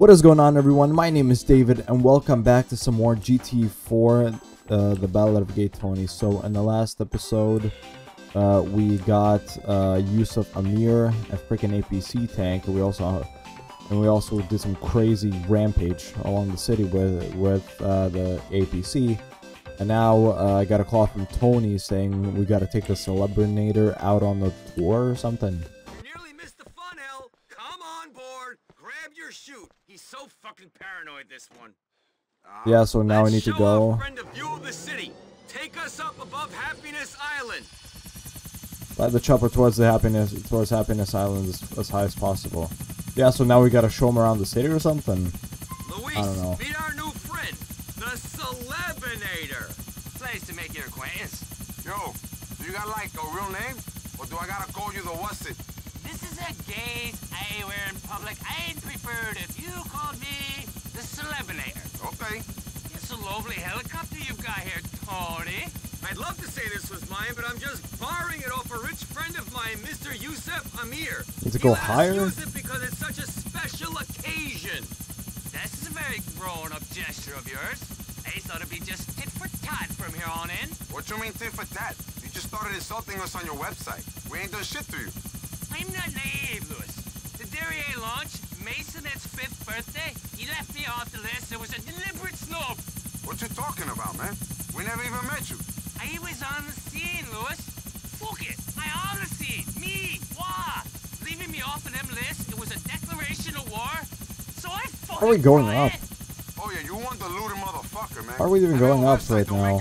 What is going on, everyone? My name is David and welcome back to some more GT4 The Ballad of Gay Tony. So in the last episode we got Yusuf Amir, a freaking APC tank, and we also did some crazy rampage along the city with the APC. And now I got a call from Tony saying we got to take the Celebrinator out on the tour or something. Shoot, he's so fucking paranoid, this one. Yeah, so now I need to go. Friend of view of the city. Take us up above Happiness Island. Ride the chopper towards Happiness Island as high as possible. Yeah, so now we gotta show him around the city or something. Luis, I don't know. Meet our new friend, the Celebrinator. Pleased to make your acquaintance. Yo, do you got like a real name, or do I gotta call you the what's it? This is a gaze I wear in public. I'd prefer it if you called me the Celebrinator. Okay. It's a lovely helicopter you've got here, Tony. I'd love to say this was mine, but I'm just borrowing it off a rich friend of mine, Mr. Yusuf Amir. Does it go higher? He'll use it because it's such a special occasion. This is a very grown-up gesture of yours. I thought it'd be just tit for tat from here on in. What do you mean tit for tat? You just started insulting us on your website. We ain't done shit to you. I'm not naive, Louis. The Derriere launch, Masonette's 5th birthday, he left me off the list. It was a deliberate snub. What you talking about, man? We never even met you. I was on the scene, Louis. Fuck it. I on the scene. Me. Wah. Leaving me off of them list, it was a declaration of war. So I fucking... Are we going up? Oh, yeah, you want the looter motherfucker, man. Are we even going up right now?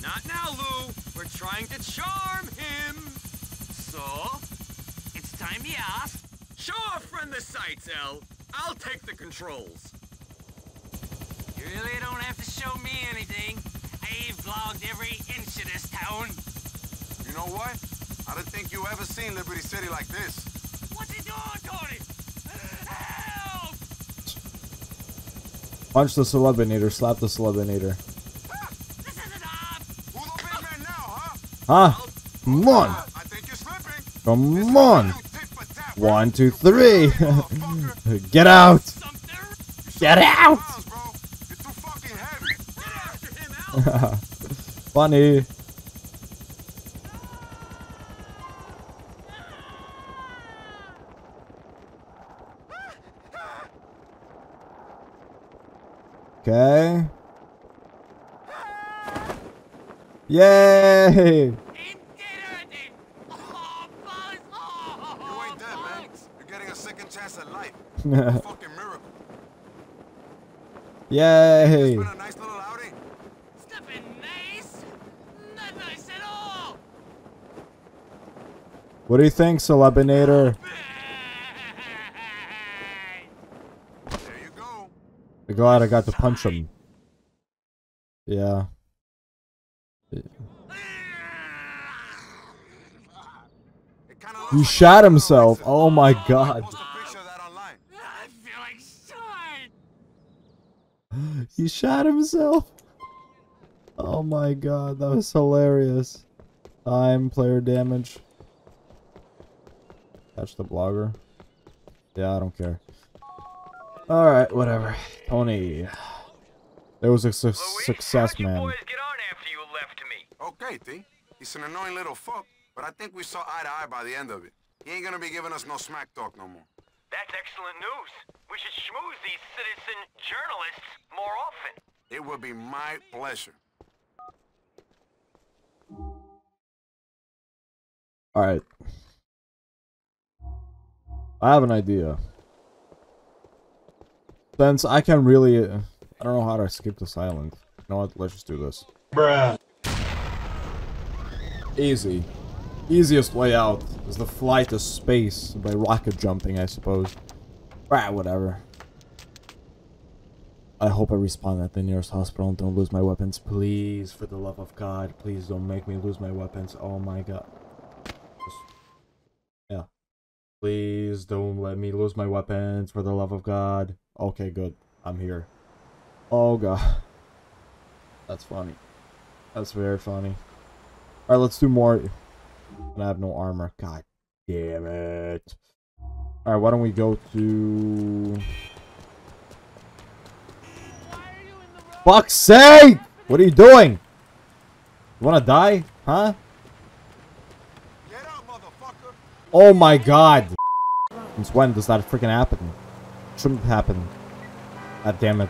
Not now, Lou. We're trying to charm him. So... time he asked. Show our friend the sights, El. I'll take the controls. You really don't have to show me anything. I've vlogged every inch of this town. You know what? I don't think you ever seen Liberty City like this. What's he doing, Tony? Help! Punch the Celebrinator. Slap the Celebrinator. Huh? This isn't up. Who's the big man now, huh? Huh? Come on. I think you're slipping. Come on. 1, 2, 3. Get out! Get out! Funny. Okay. Yay! Fucking miracle. Yay! It's been a nice little outing. Steppin' nice? Not nice at all. What do you think, Celebrinator? There you go. I'm glad I got to punch him. Yeah. He shot himself. Oh my god. He shot himself. Oh my god, that was hilarious. Time, player damage. Catch the blogger. Yeah, I don't care. Alright, whatever. Tony. It was a success, man. Boys get on after you left me. Okay, T. He's an annoying little fuck, but I think we saw eye to eye by the end of it. He ain't gonna be giving us no smack talk no more. That's excellent news. We should schmooze these citizen journalists more often. It would be my pleasure. Alright. I have an idea. Since I can really... I don't know how to skip this island. You know what? Let's just do this. Bruh. Easy. Easiest way out is the flight to space by rocket jumping, I suppose. Right, whatever. I hope I respawn at the nearest hospital and don't lose my weapons. Please, for the love of God, please don't make me lose my weapons. Oh my God. Just, yeah. Please don't let me lose my weapons, for the love of God. Okay, good. I'm here. Oh God. That's funny. That's very funny. Alright, let's do more. And I have no armor. God damn it. Alright, why don't we go to... fuck's sake! What are you doing? You wanna die? Huh? Get out, motherfucker! Oh my god! Since when does that freaking happen? Shouldn't happen. God damn it.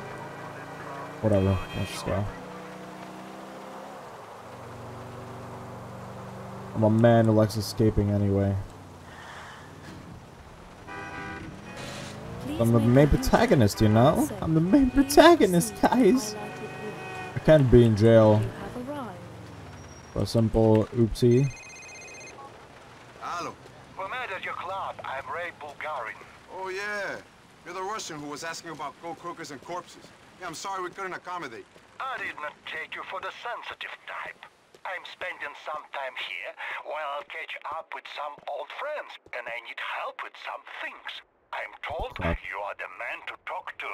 Whatever. Let's just go. I'm a man who likes escaping anyway. I'm the main protagonist, you know? I'm the main protagonist, guys! I can't be in jail. For a simple oopsie. Hello. Who murdered your club? I'm Ray Bulgarin. Oh yeah. You're the Russian who was asking about gold crookers and corpses. Yeah, I'm sorry we couldn't accommodate. I did not take you for the sensitive type. I'm spending some time here while I'll catch up with some old friends, and I need help with some things. I'm told you are the man to talk to.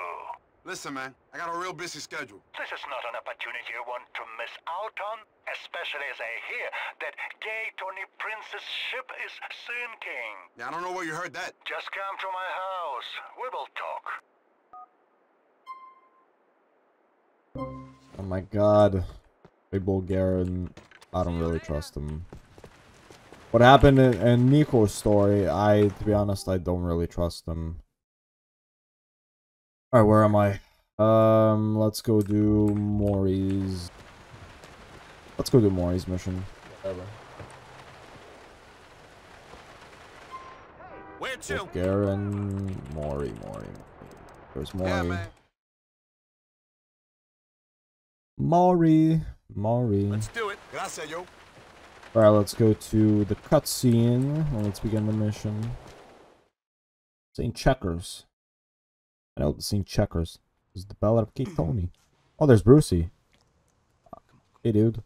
Listen, man, I got a real busy schedule. This is not an opportunity I want to miss out on, especially as I hear that Gay Tony Prince's ship is sinking. Yeah, I don't know where you heard that. Just come to my house. We will talk. Oh my god. Ray Bulgarin, I don't really trust him. What happened in Nico's story, to be honest, I don't really trust them. Alright, where am I? Let's go do Mori's... Let's go do Mori's mission. Whatever. Where to? Garen... Mori. There's Mori. Yeah, man. Mori. Let's do it. Gracias, yo. Alright, let's go to the cutscene, and let's begin the mission. St. Checkers. I know the St. Checkers. This is the Ballad of Gay Tony. Oh, there's Brucie. Hey, dude.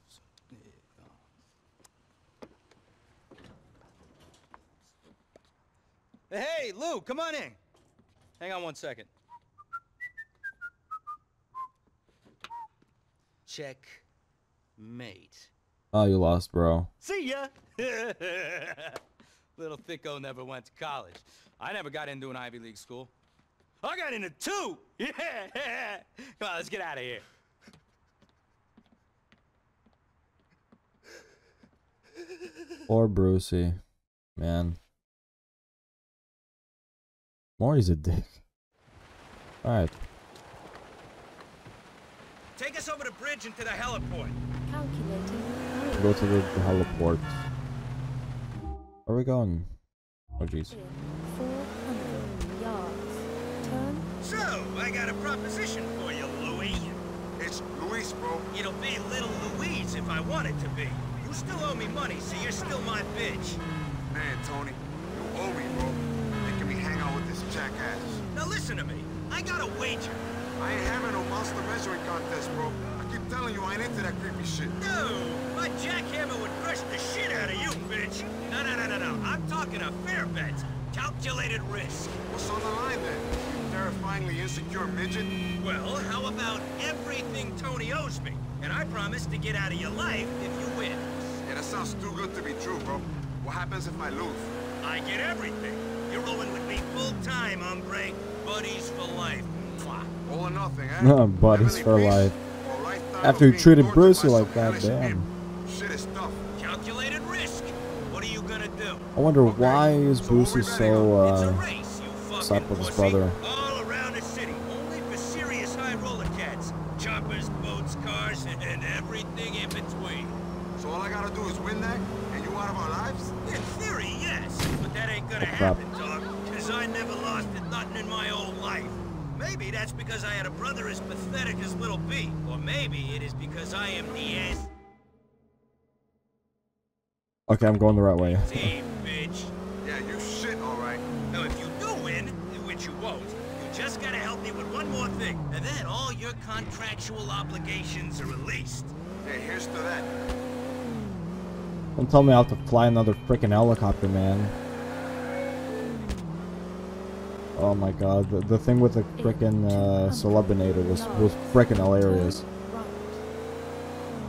Hey, Lou, come on in. Hang on one second. Checkmate. Oh, you lost, bro. See ya! Little Thicko never went to college. I never got into an Ivy League school. I got into two! Yeah! Come on, let's get out of here. Poor Brucie. Man. Mori's a dick. Alright. Take us over the bridge into the heliport. Go to the heliport. Where are we going? Oh jeez. So, I got a proposition for you, Louis. It's Luis, bro. It'll be Little Louise if I want it to be. You still owe me money, so you're still my bitch. Man, Tony, you owe me, bro. Making me hang out with this jackass. Now listen to me. I got a wager. I ain't having no monster measuring contest, bro. I keep telling you I ain't into that creepy shit. No! My jackhammer would crush the shit out of you, bitch! No. I'm talking a fair bet. Calculated risk. What's on the line, then? You terrifyingly insecure midget? Well, how about everything Tony owes me? And I promise to get out of your life if you win. Yeah, that sounds too good to be true, bro. What happens if I lose? I get everything. You're rolling with me full-time, hombre. Buddies for life. All or nothing, eh? Buddies for life. After you treated Brucie like that, damn. Shit is tough. Calculated risk. What are you gonna do? I wonder why is Brucie so stuck with his brother. All around the city, only for serious high roller cats. Choppers, boats, cars, and everything in between. So all I gotta do is win that, and you out of our lives? In theory, yes. But that ain't gonna happen, dog. Cause I never lost at nothing in my old life. Maybe that's because I had a brother as pathetic as Little B. Or maybe it is because I am the ass. Okay, I'm going the right way. Team, bitch. Yeah, you shit, alright. Now, if you do win, which you won't, you just gotta help me with one more thing. And then all your contractual obligations are released. Yeah, here's to that. Don't tell me I have to fly another freaking helicopter, man. Oh my god, the thing with the frickin' Celebrinator was frickin' hilarious.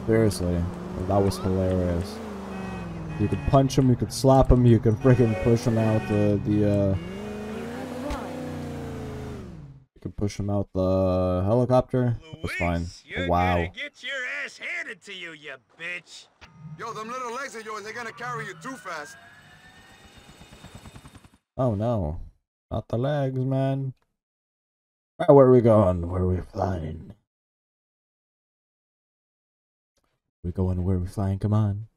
Seriously, that was hilarious. You could punch him, you could slap him, you could frickin' push him out the push him out the helicopter. That's fine. Wow. You're gonna get your ass handed to you, you bitch. Yo, them little legs of yours, they're gonna carry you too fast. Oh no. Not the legs, man. Alright, where are we going? Where are we flying? We're going where we're flying, come on.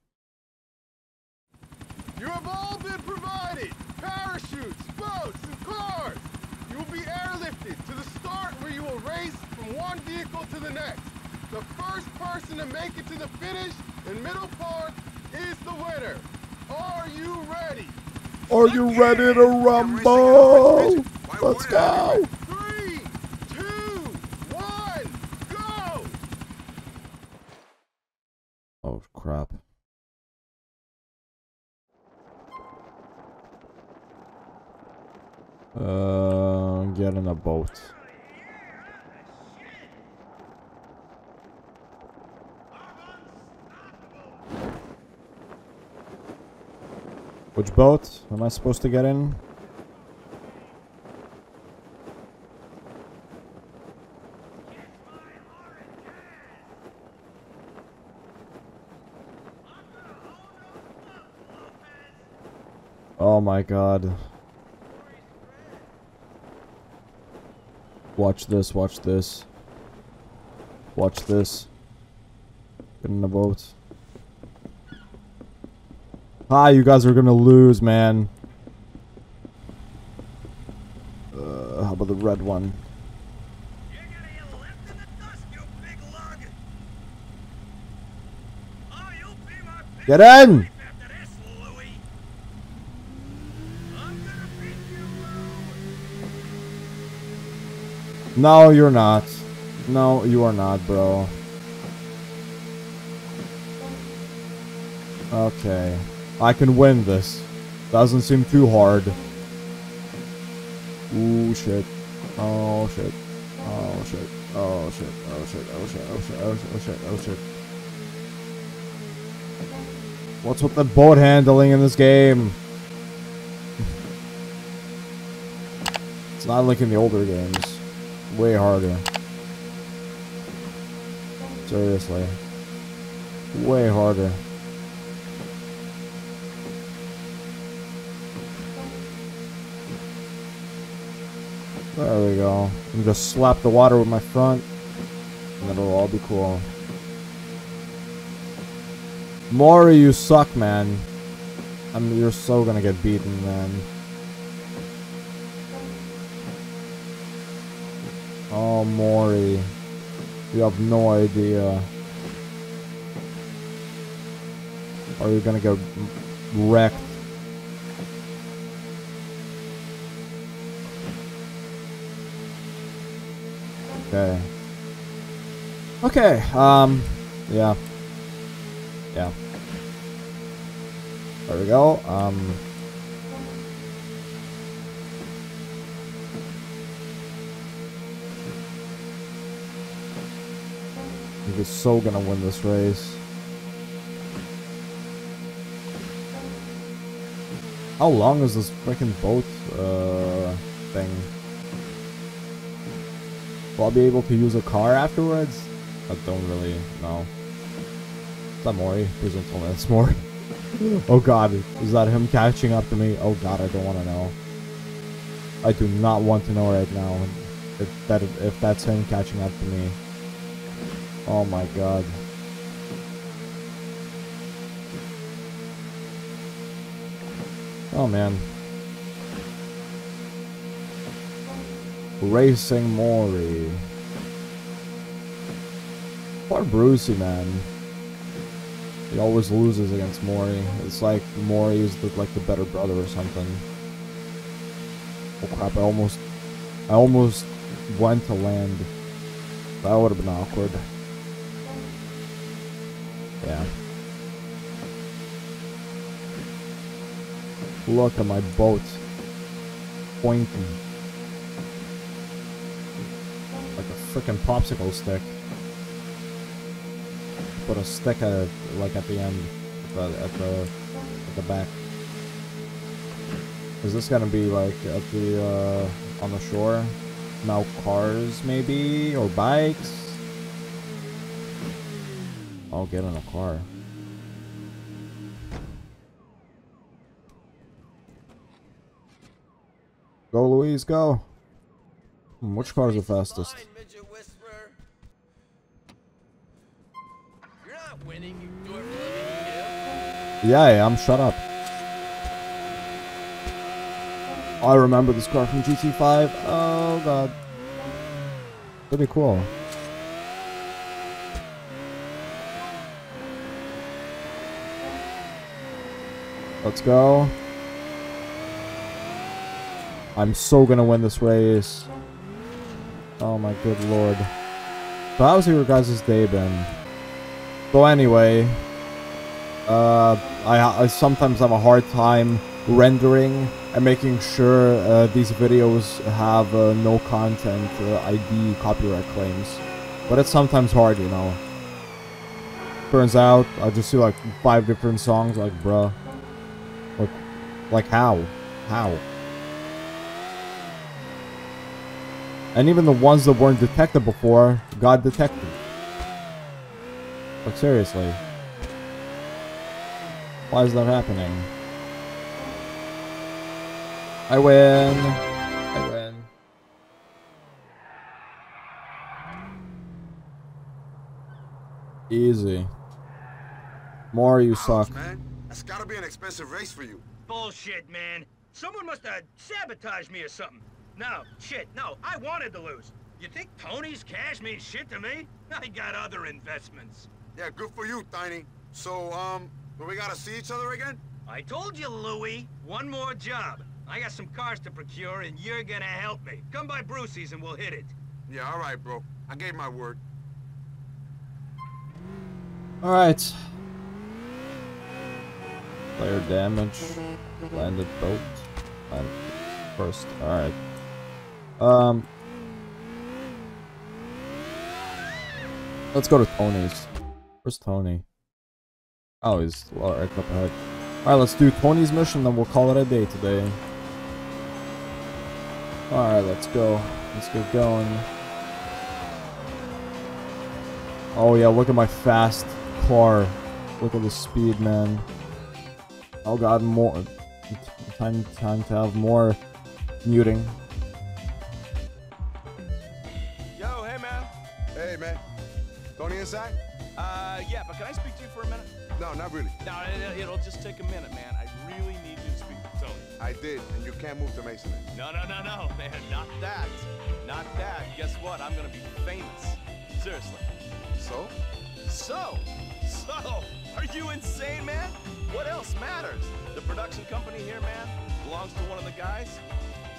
You have all been provided! Parachutes, boats, and cars! You will be airlifted to the start where you will race from one vehicle to the next. The first person to make it to the finish in Middle Park is the winner. Are you ready? Are you ready to rumble? Let's go! 3, 2, 1, go! Oh, crap. Get in a boat. Which boat am I supposed to get in? Oh my god. Watch this, watch this. Watch this. Get in the boat. Ah, you guys are gonna lose, man. How about the red one? You're gonna get left in the dust, you big lug. Oh, you'll be my big get in! No, you're not. No, you are not, bro. Okay. I can win this. Doesn't seem too hard. Ooh, shit. Oh, shit. Oh, shit. Oh, shit. Oh, shit. Oh, shit. Oh, shit. Oh, shit. Oh, shit. Oh, shit. What's with the boat handling in this game? It's not like in the older games. Way harder. Seriously. Way harder. There we go. And just slap the water with my front, and it'll all be cool. Mori, you suck, man. I mean, you're so gonna get beaten, man. Oh, Mori, you have no idea. Are you gonna get wrecked? Okay. Okay. Yeah. Yeah. There we go. Is so gonna win this race. How long is this freaking boat thing? Will I be able to use a car afterwards? I don't really know. Is that Mori? Please don't tell me that's Mori. Oh god, is that him catching up to me? Oh god, I don't want to know. I do not want to know right now if that's him catching up to me. Oh my god. Oh man. Racing Mori. Poor Brucie, man. He always loses against Mori. It's like Mori is like the better brother or something. Oh crap, I almost went to land. That would have been awkward. Yeah. Look at my boat. Pointing. Like a freaking popsicle stick. Put a stick at it, like at the end. At the back. Is this gonna be like at the on the shore? Now cars, maybe? Or bikes? I'll get in a car. Go, Louise, go! Which car's the fastest? Yeah, I am. Shut up. I remember this car from GT5. Oh, God. That'd be cool. Let's go. I'm so gonna win this race. Oh my good lord. So how's your guys' day been? So anyway, I sometimes have a hard time rendering and making sure these videos have no content ID copyright claims. But it's sometimes hard, you know. Turns out I just see like 5 different songs, like bruh. Like how? How? And even the ones that weren't detected before got detected. Like seriously. Why is that happening? I win! I win. Easy. Mori, you suck. Man. That's gotta be an expensive race for you. Bullshit, man. Someone must have sabotaged me or something. No, shit, no, I wanted to lose. You think Tony's cash means shit to me? I got other investments. Yeah, good for you, Tiny. So, do we gotta see each other again? I told you, Louie. One more job. I got some cars to procure, and you're gonna help me. Come by Brucie's and we'll hit it. Yeah, alright, bro. I gave my word. Alright. Player damage. Landed boat. Landed first. Alright. Let's go to Tony's. Where's Tony? Oh, he's right up ahead. Alright, let's do Tony's mission, then we'll call it a day today. Alright, let's go. Let's get going. Oh yeah, look at my fast car. Look at the speed, man. Oh god, more. Time to have more muting. Tony inside? Yeah, but can I speak to you for a minute? No, not really. No, it'll just take a minute, man. I really need you to speak to Tony. I did, and you can't move to Masonry. No, man. Not that. Not that. Guess what? I'm gonna be famous. Seriously. So? So? Are you insane, man? What else matters? The production company here, man, belongs to one of the guys.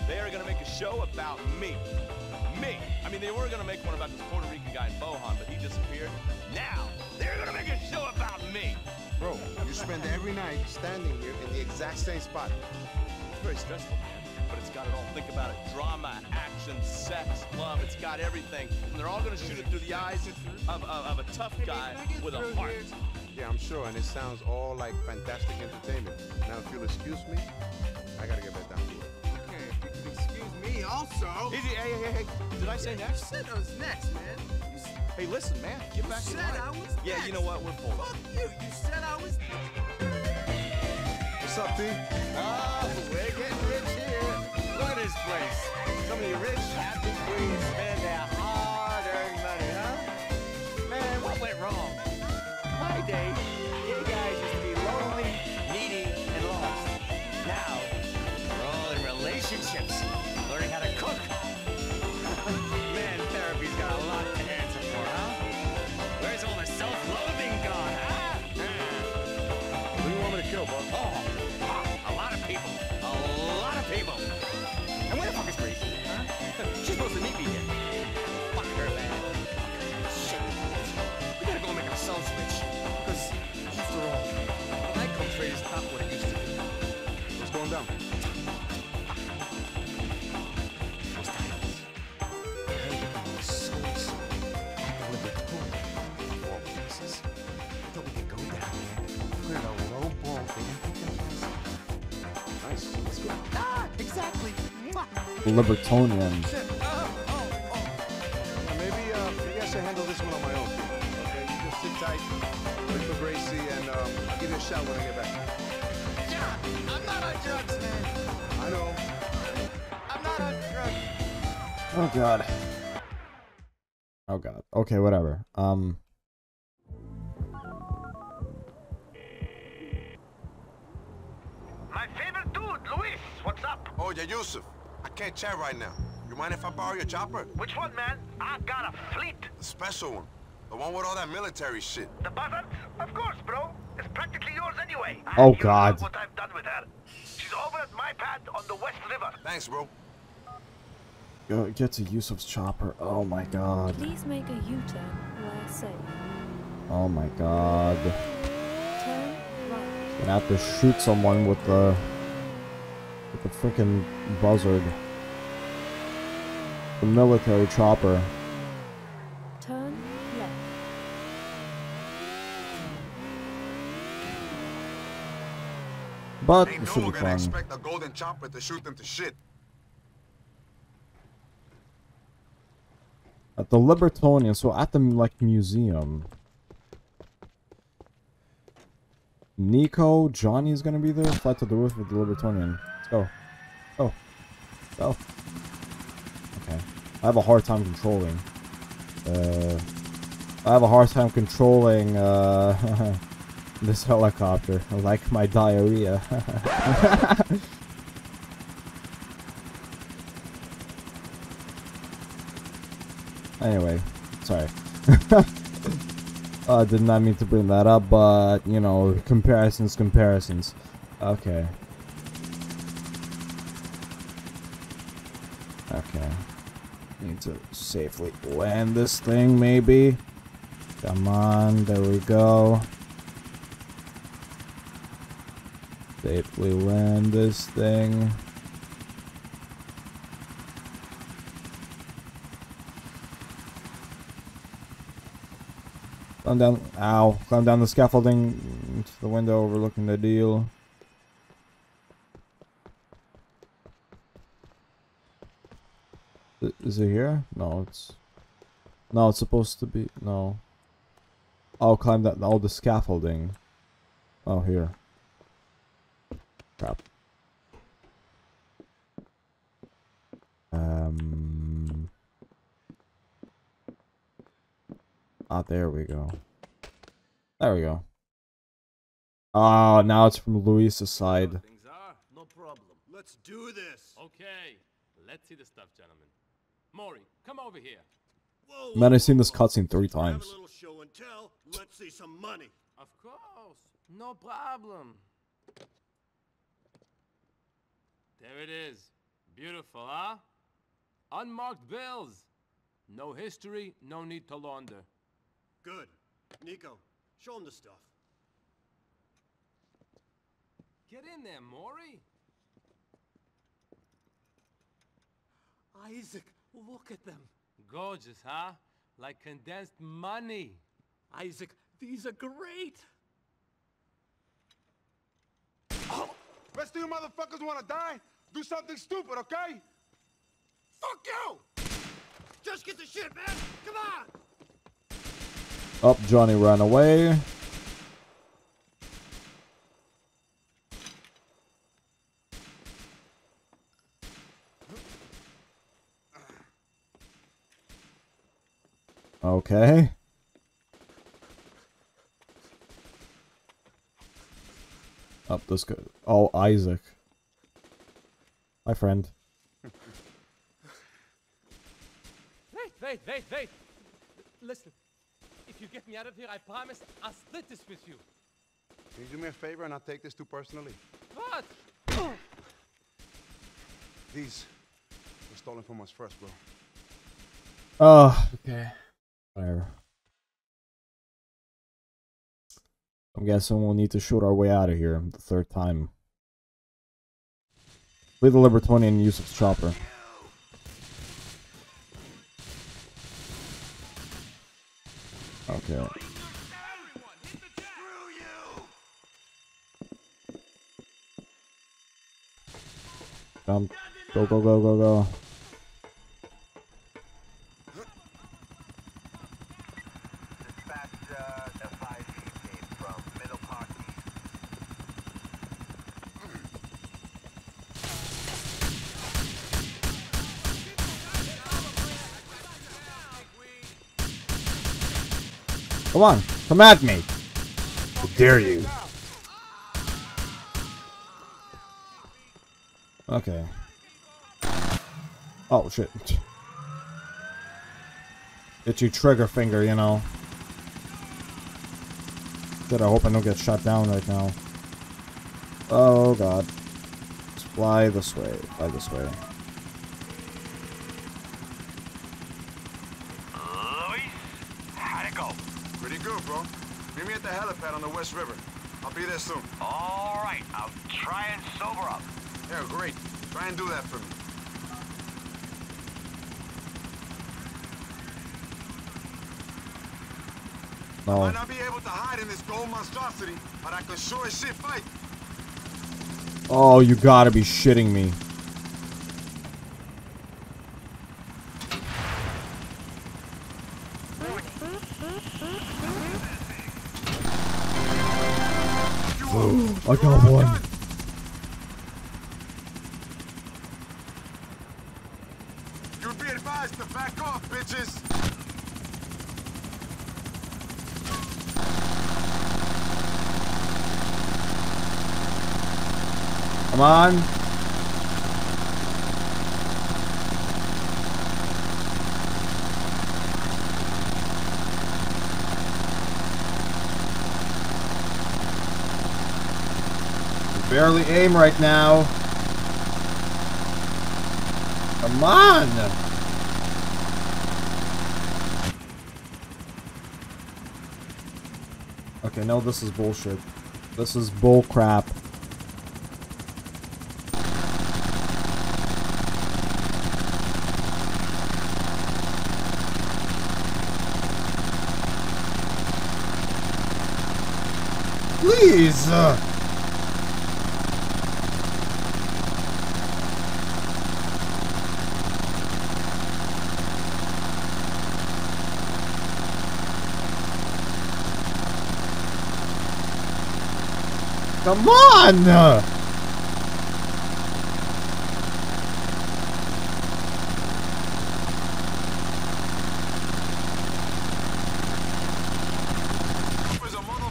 They are gonna make a show about me. Me. I mean, they were gonna make one about this Puerto Rican guy in Bohan, but he disappeared. Now, they're gonna make a show about me! Bro, you spend every night standing here in the exact same spot. It's very stressful, man, but it's got it all. Think about it. Drama, action, sex, love, it's got everything. And they're all gonna shoot it through the eyes of a tough guy with a heart. Yeah, I'm sure, and it sounds all like fantastic entertainment. Now, if you'll excuse me, I gotta get that down to you. Me also. Hey, did I say next? You said I was next, man. Hey, listen, man. Get back to the line. You said I was next. Yeah, you know what? We're full. Fuck you. You said I was next. What's up, dude? Oh, we're getting rich here. Look at this place. Some of you rich, happy queens spend their hard-earned money, huh? Man, what went wrong? My day, you guys used to be lonely, needy, and lost. Now, we're all in relationships. Learning how to cook. Man, therapy's got a lot to answer for, huh? Where's all the self-loathing gone, huh? Who do you want me to kill, bud? Oh, a lot of people. A lot of people. And where the fuck is Grace? Huh? She's supposed to meet me here. Fuck her, man. Shit. We gotta go make ourselves rich. Because, after all, the nightclub trade is not what it used to be. What's going down? Libertonian. managed to handle this one on my own. Okay, you just sit tight, wait for Gracie, and I'll give you a shot when I get back. John, I'm not on drugs, man. I know. I'm not on drugs. Oh, God. Oh, God. Okay, whatever. My favorite dude, Luis. What's up? Oh, yeah, Yusuf. I can't chat right now. You mind if I borrow your chopper? Which one, man? I got a fleet. The special one. The one with all that military shit. The Buzzard? Of course, bro. It's practically yours anyway. Oh, God. What I've done with her. She's over at my pad on the West River. Thanks, bro. Go get to Yusuf's chopper. Oh, my God. Please make a U-turn where I say. Oh, my God. Turn right. Gonna have to shoot someone with the... with the freaking Buzzard. The military chopper. Turn left. But they no longer expect a golden chopper to shoot them to shit. At the Libertonian, so at the like museum. Nico, Johnny's gonna be there. Fly to the roof with the Libertonian. Let's go. Go. Go. Okay. I have a hard time controlling. I have a hard time controlling this helicopter. I like my diarrhea. Anyway, sorry. Did not mean to bring that up, but you know, comparisons. Okay. Okay. Need to safely land this thing, maybe. Come on, there we go. Safely land this thing. Climb down, ow, climb down the scaffolding to the window overlooking the deal. Is it here? No, it's... no, it's supposed to be... no. Oh, climb that... oh, the scaffolding. Oh, here. Crap. Ah, there we go. There we go. Oh, now it's from Luis's side. Things are no problem. Let's do this. Okay. Let's see the stuff, gentlemen. Mori, come over here. Whoa, man, I've seen this cutscene 3 times. Have a little show and tell. Let's see some money. Of course. No problem. There it is. Beautiful, huh? Unmarked bills. No history, no need to launder. Good. Nico, show him the stuff. Get in there, Mori. Isaac, look at them. Gorgeous, huh? Like condensed money. Isaac, these are great. Oh. Rest of you motherfuckers want to die? Do something stupid, okay? Fuck you! Just get the shit, man. Come on! Up, Johnny ran away. Okay. Up this guy. Oh, Isaac. My friend. Wait. Listen. If you get me out of here, I promise I'll split this with you. Can you do me a favor and not take this too personally? What? These were stolen from us first, bro. Oh, okay. Whatever. I'm guessing we'll need to shoot our way out of here the 3rd time. Leave the Libertonian and Yusuf's chopper. Okay. Jump. Go. Come on, come at me. How dare you? Okay. Oh shit. Get you trigger finger, you know. Shit, I hope I don't get shot down right now. Oh god. Let's fly this way. Fly this way. Meet me at the helipad on the West River. I'll be there soon. All right, I'll try and sober up. Yeah, great. Try and do that for me. No. I might not be able to hide in this gold monstrosity, but I can sure as shit fight. Oh, you gotta be shitting me. I got one. You'll be advised to back off, bitches. Come on. Barely aim right now. Come on! Okay, no, this is bullshit. This is bull crap. Please! Come on!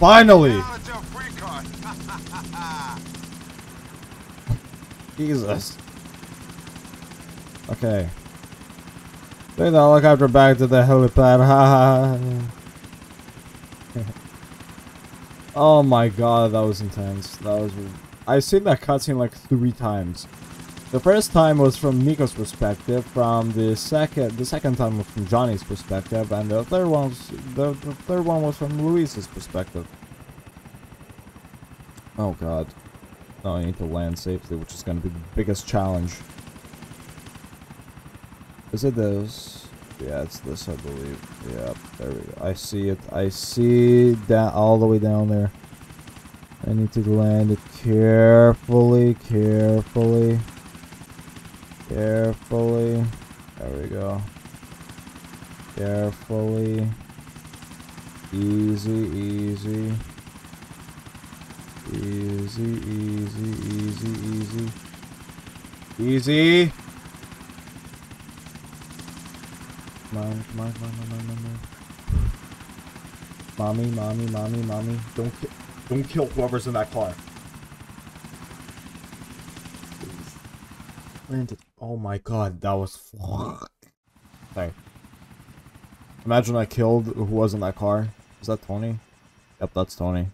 Finally! Jesus. Okay. Take the helicopter back to the helipad. Ha ha. Oh my god, that was intense. That was. I've seen that cutscene like 3 times. The first time was from Nico's perspective, from the second time was from Johnny's perspective, and the third one was from Luis's perspective. Oh god. Now I need to land safely, which is going to be the biggest challenge. Is it this? Yeah, it's this, I believe. Yeah, there we go. I see it. I see that all the way down there. I need to land it carefully, carefully. Carefully. There we go. Carefully. Easy, easy. Easy, easy, easy, easy. Easy! Come on. Mommy. Don't kill whoever's in that car. Please. Landed. Oh my god, that was fuck. Sorry. Imagine I killed who was in that car. Is that Tony? Yep, that's Tony.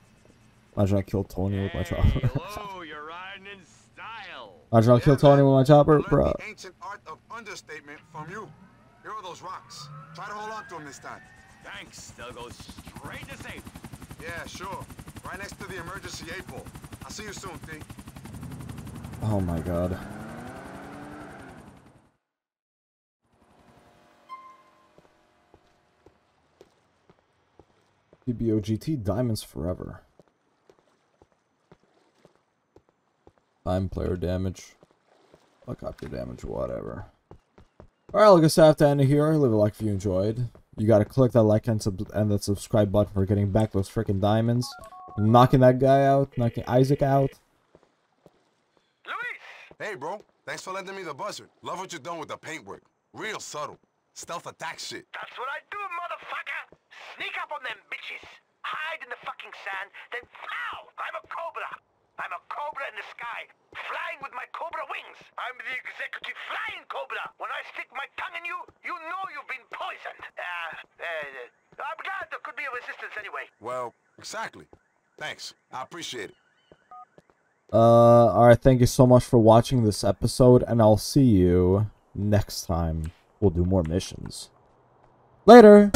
Imagine I killed Tony with my chopper. Hello, you're riding in style. Imagine I killed Tony with my chopper, bro. The ancient art of understatement from you. Here are those rocks. Try to hold on to them this time. Thanks. They'll go straight to safe. Yeah, sure. Right next to the emergency aid pole. I'll see you soon, T. Oh my god. TBOGT Diamonds Forever. Time, player damage, helicopter damage, whatever. Alright, I guess I have to end it here. Leave a like if you enjoyed. You gotta click that like and that subscribe button for getting back those freaking diamonds. Knocking that guy out, knocking Isaac out. Luis! Hey, bro. Thanks for lending me the Buzzard. Love what you've done with the paintwork. Real subtle. Stealth attack shit. That's what I do, motherfucker! Sneak up on them bitches. Hide in the fucking sand, then pow! I'm a cobra. I'm a cobra in the sky, flying with my cobra wings. I'm the executive flying cobra. When I stick my tongue in you, you know you've been poisoned. I'm glad there could be a resistance anyway. Well, exactly. Thanks. I appreciate it. Alright, thank you so much for watching this episode, and I'll see you next time. We'll do more missions. Later!